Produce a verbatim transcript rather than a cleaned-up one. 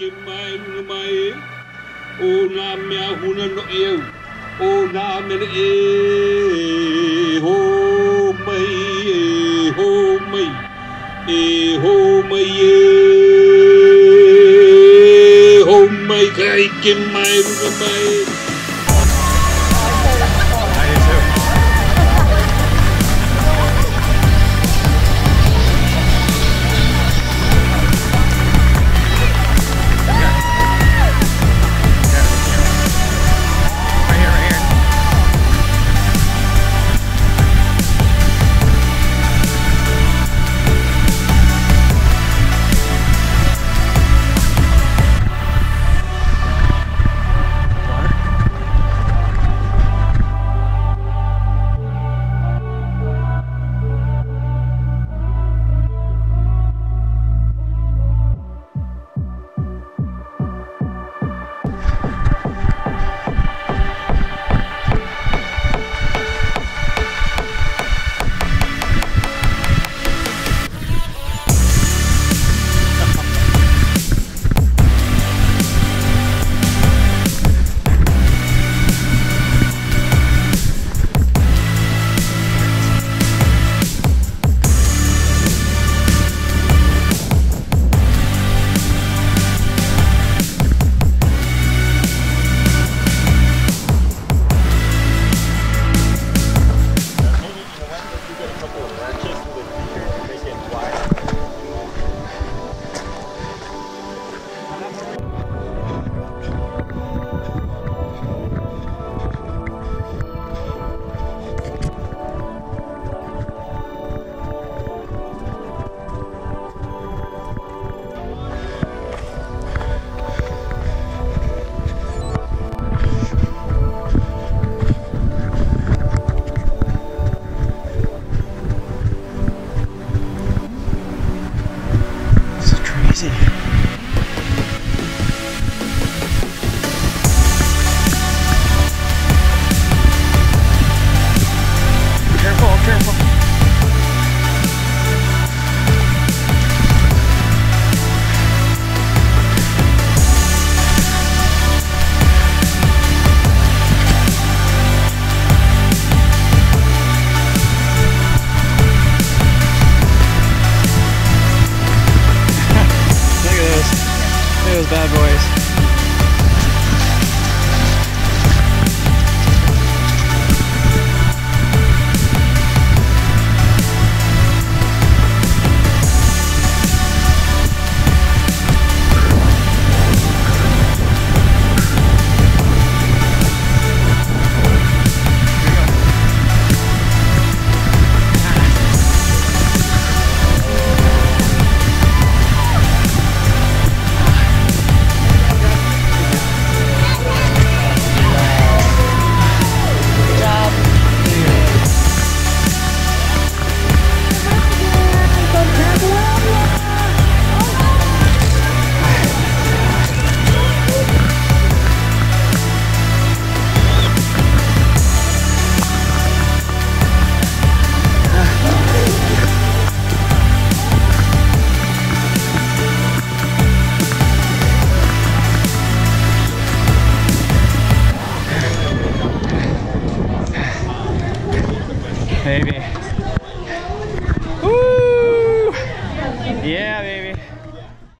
ke mai no mai o na me ahuna no eu o na me e ho mai e ho mai e ho mai e ho mai kai ke mai no mai bad boys. Baby. Woo! Yeah, baby.